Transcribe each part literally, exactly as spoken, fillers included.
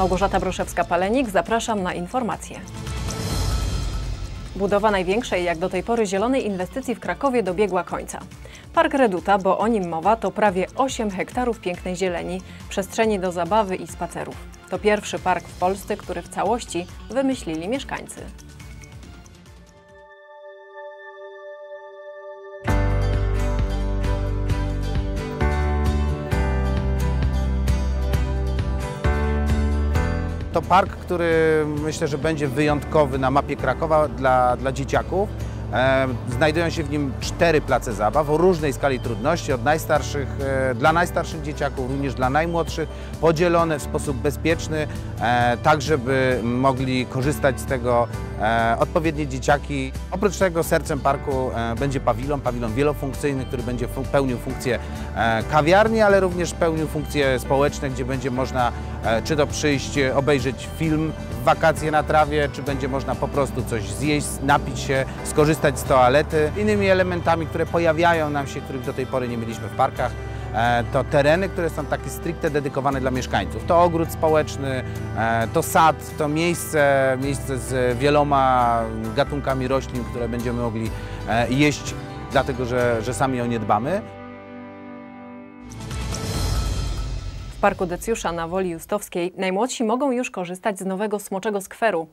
Małgorzata Broszewska-Palenik, zapraszam na informacje. Budowa największej jak do tej pory zielonej inwestycji w Krakowie dobiegła końca. Park Reduta, bo o nim mowa, to prawie osiem hektarów pięknej zieleni, przestrzeni do zabawy i spacerów. To pierwszy park w Polsce, który w całości wymyślili mieszkańcy. To park, który myślę, że będzie wyjątkowy na mapie Krakowa dla, dla dzieciaków. E, znajdują się w nim cztery place zabaw o różnej skali trudności, od najstarszych, e, dla najstarszych dzieciaków, również dla najmłodszych, podzielone w sposób bezpieczny, e, tak żeby mogli korzystać z tego e, odpowiednie dzieciaki. Oprócz tego sercem parku e, będzie pawilon, pawilon wielofunkcyjny, który będzie fun- pełnił funkcję e, kawiarni, ale również pełnił funkcje społeczne, gdzie będzie można e, czy to przyjść, obejrzeć film w wakacje na trawie, czy będzie można po prostu coś zjeść, napić się, skorzystać z toalety. Innymi elementami, które pojawiają nam się, których do tej pory nie mieliśmy w parkach, to tereny, które są takie stricte dedykowane dla mieszkańców. To ogród społeczny, to sad, to miejsce, miejsce z wieloma gatunkami roślin, które będziemy mogli jeść, dlatego że, że sami o nie dbamy. W Parku Decjusza na Woli Justowskiej najmłodsi mogą już korzystać z nowego Smoczego Skweru.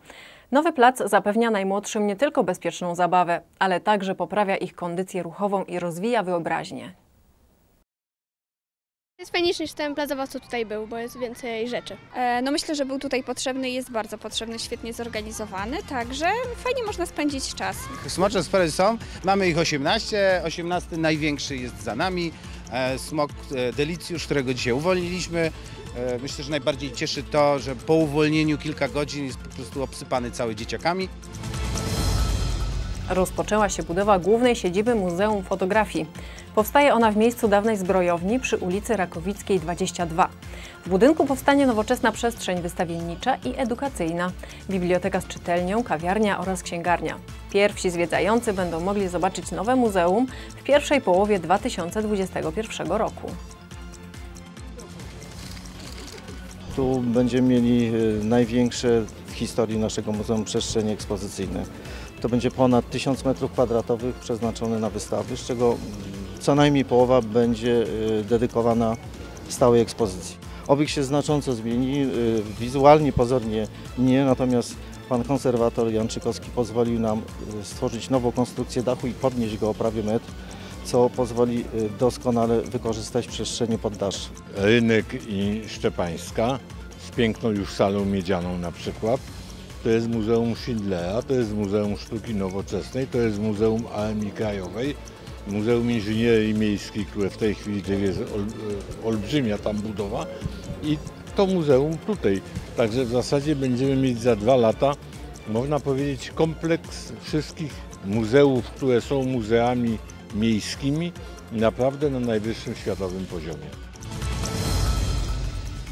Nowy plac zapewnia najmłodszym nie tylko bezpieczną zabawę, ale także poprawia ich kondycję ruchową i rozwija wyobraźnię. Jest fajniejszy niż ten plac zabaw, co tutaj był, bo jest więcej rzeczy. E, no myślę, że był tutaj potrzebny i jest bardzo potrzebny, świetnie zorganizowany, także fajnie można spędzić czas. Smocze skwery są, mamy ich osiemnaście, osiemnasty największy jest za nami. Smok Decjusz, którego dzisiaj uwolniliśmy. Myślę, że najbardziej cieszy to, że po uwolnieniu kilka godzin jest po prostu obsypany cały dzieciakami. Rozpoczęła się budowa głównej siedziby Muzeum Fotografii. Powstaje ona w miejscu dawnej zbrojowni przy ulicy Rakowickiej dwadzieścia dwa. W budynku powstanie nowoczesna przestrzeń wystawiennicza i edukacyjna, biblioteka z czytelnią, kawiarnia oraz księgarnia. Pierwsi zwiedzający będą mogli zobaczyć nowe muzeum w pierwszej połowie dwa tysiące dwudziestego pierwszego roku. Tu będziemy mieli największe w historii naszego muzeum przestrzenie ekspozycyjne. To będzie ponad tysiąc metrów kwadratowych przeznaczone na wystawy, z czego co najmniej połowa będzie dedykowana stałej ekspozycji. Obiekt się znacząco zmieni, wizualnie, pozornie nie, natomiast pan konserwator Jan Czykowski pozwolił nam stworzyć nową konstrukcję dachu i podnieść go o prawie metr, co pozwoli doskonale wykorzystać przestrzenie poddaszy. Rynek i Szczepańska z piękną już salą miedzianą na przykład. To jest Muzeum Schindlera, to jest Muzeum Sztuki Nowoczesnej, to jest Muzeum Armii Krajowej, Muzeum Inżynierii Miejskiej, które w tej chwili jest olbrzymia tam budowa, i to muzeum tutaj. Także w zasadzie będziemy mieć za dwa lata, można powiedzieć, kompleks wszystkich muzeów, które są muzeami miejskimi, naprawdę na najwyższym światowym poziomie.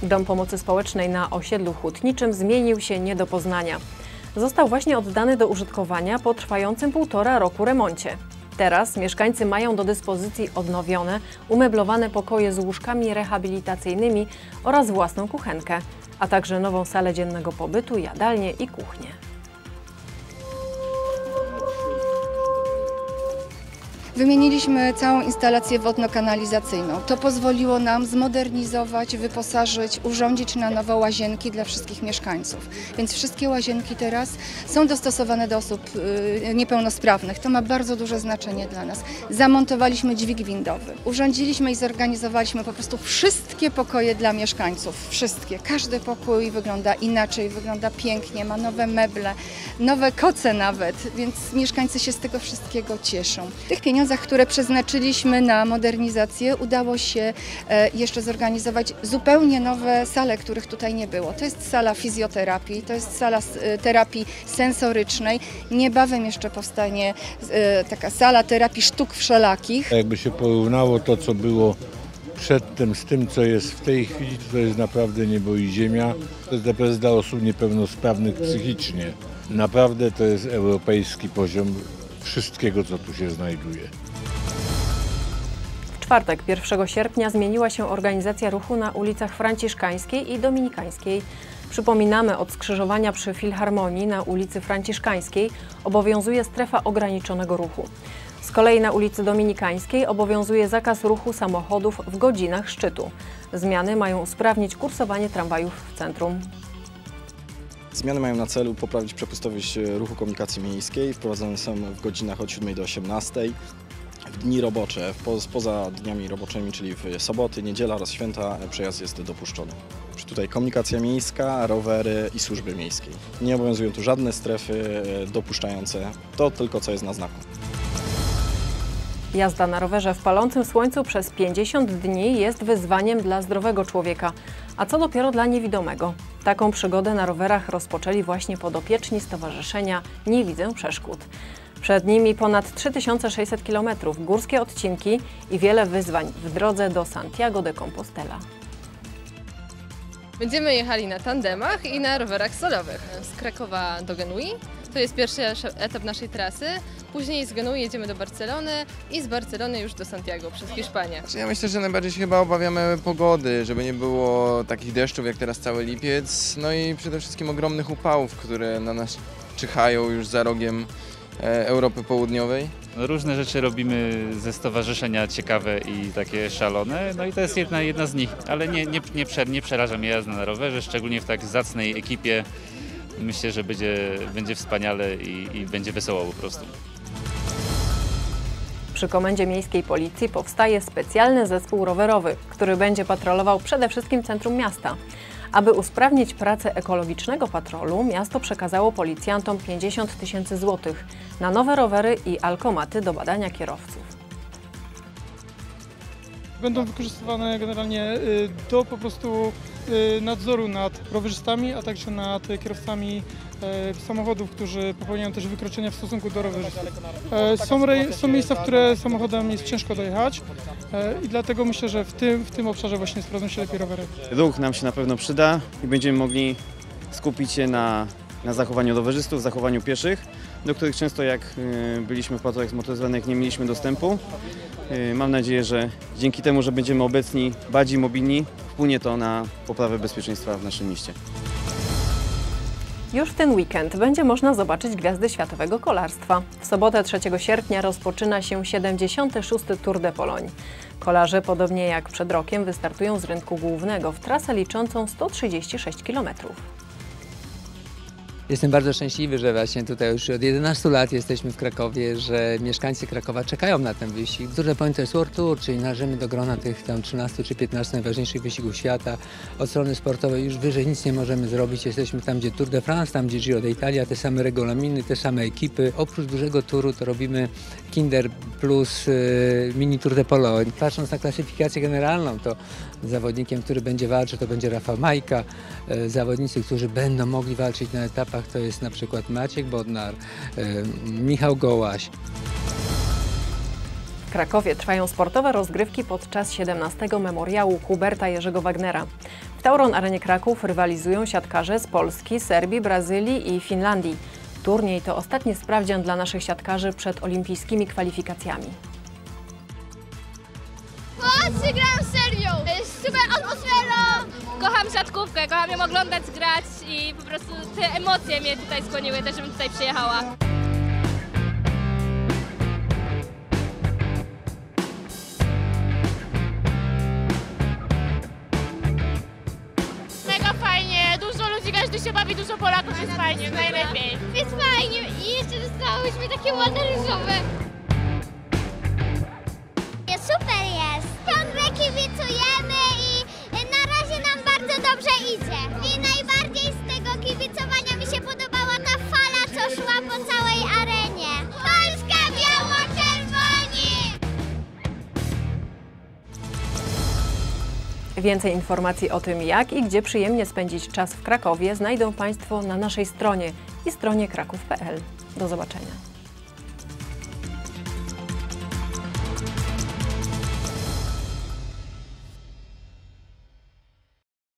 Dom Pomocy Społecznej na Osiedlu Hutniczym zmienił się nie do poznania. Został właśnie oddany do użytkowania po trwającym półtora roku remoncie. Teraz mieszkańcy mają do dyspozycji odnowione, umeblowane pokoje z łóżkami rehabilitacyjnymi oraz własną kuchenkę, a także nową salę dziennego pobytu, jadalnię i kuchnię. Wymieniliśmy całą instalację wodno-kanalizacyjną. To pozwoliło nam zmodernizować, wyposażyć, urządzić na nowo łazienki dla wszystkich mieszkańców. Więc wszystkie łazienki teraz są dostosowane do osób niepełnosprawnych. To ma bardzo duże znaczenie dla nas. Zamontowaliśmy dźwig windowy. Urządziliśmy i zorganizowaliśmy po prostu wszystkie pokoje dla mieszkańców. Wszystkie. Każdy pokój wygląda inaczej, wygląda pięknie, ma nowe meble, nowe koce nawet. Więc mieszkańcy się z tego wszystkiego cieszą. Tych pieniędzy, które przeznaczyliśmy na modernizację, udało się jeszcze zorganizować zupełnie nowe sale, których tutaj nie było. To jest sala fizjoterapii, to jest sala terapii sensorycznej. Niebawem jeszcze powstanie taka sala terapii sztuk wszelakich. Jakby się porównało to, co było przedtem z tym, co jest w tej chwili, to jest naprawdę niebo i ziemia. To jest D P S dla osób niepełnosprawnych psychicznie. Naprawdę to jest europejski poziom wszystkiego, co tu się znajduje. W czwartek, pierwszego sierpnia, zmieniła się organizacja ruchu na ulicach Franciszkańskiej i Dominikańskiej. Przypominamy, od skrzyżowania przy Filharmonii na ulicy Franciszkańskiej obowiązuje strefa ograniczonego ruchu. Z kolei na ulicy Dominikańskiej obowiązuje zakaz ruchu samochodów w godzinach szczytu. Zmiany mają usprawnić kursowanie tramwajów w centrum. Zmiany mają na celu poprawić przepustowość ruchu komunikacji miejskiej. Wprowadzone są w godzinach od siódmej do osiemnastej. W dni robocze, poza dniami roboczymi, czyli w soboty, niedziela oraz święta, przejazd jest dopuszczony. Tutaj komunikacja miejska, rowery i służby miejskie. Nie obowiązują tu żadne strefy dopuszczające, to tylko co jest na znaku. Jazda na rowerze w palącym słońcu przez pięćdziesiąt dni jest wyzwaniem dla zdrowego człowieka, a co dopiero dla niewidomego. Taką przygodę na rowerach rozpoczęli właśnie podopieczni Stowarzyszenia Nie widzę przeszkód. Przed nimi ponad trzy tysiące sześćset kilometrów, górskie odcinki i wiele wyzwań w drodze do Santiago de Compostela. Będziemy jechali na tandemach i na rowerach solowych. Z Krakowa do Genui, to jest pierwszy etap naszej trasy. Później z Genui jedziemy do Barcelony i z Barcelony już do Santiago przez Hiszpanię. Ja myślę, że najbardziej się chyba obawiamy pogody, żeby nie było takich deszczów jak teraz cały lipiec. No i przede wszystkim ogromnych upałów, które na nas czyhają już za rogiem Europy Południowej. Różne rzeczy robimy ze stowarzyszenia ciekawe i takie szalone, no i to jest jedna, jedna z nich, ale nie, nie, nie, nie przeraża mnie jazda na rowerze, szczególnie w tak zacnej ekipie. Myślę, że będzie, będzie wspaniale i, i będzie wesoło po prostu. Przy Komendzie Miejskiej Policji powstaje specjalny zespół rowerowy, który będzie patrolował przede wszystkim centrum miasta. Aby usprawnić pracę ekologicznego patrolu, miasto przekazało policjantom pięćdziesiąt tysięcy złotych na nowe rowery i alkomaty do badania kierowców. Będą wykorzystywane generalnie do po prostu nadzoru nad rowerzystami, a także nad kierowcami samochodów, którzy popełniają też wykroczenia w stosunku do rowerzystów. Są, rej, są miejsca, w które samochodem jest ciężko dojechać i dlatego myślę, że w tym, w tym obszarze właśnie sprawdzą się lepiej rowery. Ruch nam się na pewno przyda i będziemy mogli skupić się na, na zachowaniu rowerzystów, zachowaniu pieszych, do których często jak byliśmy w patrolach motoryzowanych nie mieliśmy dostępu. Mam nadzieję, że dzięki temu, że będziemy obecni, bardziej mobilni, wpłynie to na poprawę bezpieczeństwa w naszym mieście. Już w ten weekend będzie można zobaczyć gwiazdy światowego kolarstwa. W sobotę trzeciego sierpnia rozpoczyna się siedemdziesiąty szósty Tour de Pologne. Kolarze, podobnie jak przed rokiem, wystartują z rynku głównego w trasę liczącą sto trzydzieści sześć kilometrów. Jestem bardzo szczęśliwy, że właśnie tutaj już od jedenastu lat jesteśmy w Krakowie, że mieszkańcy Krakowa czekają na ten wyścig. Duże Point of World Tour, czyli należymy do grona tych tam trzynastu czy piętnastu najważniejszych wyścigów świata. Od strony sportowej już wyżej nic nie możemy zrobić. Jesteśmy tam, gdzie Tour de France, tam, gdzie Giro d'Italia, te same regulaminy, te same ekipy. Oprócz dużego turu to robimy Kinder plus Mini Tour de Polo. Patrząc na klasyfikację generalną, to zawodnikiem, który będzie walczył, to będzie Rafał Majka. Zawodnicy, którzy będą mogli walczyć na etapach, to jest na przykład Maciek Bodnar, Michał Gołaś. W Krakowie trwają sportowe rozgrywki podczas siedemnastego Memoriału Huberta Jerzego Wagnera. W Tauron Arenie Kraków rywalizują siatkarze z Polski, Serbii, Brazylii i Finlandii. Turniej to ostatni sprawdzian dla naszych siatkarzy przed olimpijskimi kwalifikacjami. Polsce gram z Serbią! Super atmosferą! Kocham siatkówkę, kocham ją oglądać, grać i po prostu te emocje mnie tutaj skłoniły, też żebym tutaj przyjechała. Mega fajnie, dużo ludzi, każdy się bawi, dużo Polaków, jest fajnie, najlepiej. Jest fajnie i jeszcze dostałyśmy takie ładne różowe. Super jest! Ciągle kibicujemy i na razie nam bardzo dobrze idzie. I najbardziej z tego kibicowania mi się podobała ta fala, co szła po całej arenie. Polska biało-czerwoni! Więcej informacji o tym, jak i gdzie przyjemnie spędzić czas w Krakowie, znajdą Państwo na naszej stronie i stronie kraków kropka p l. Do zobaczenia.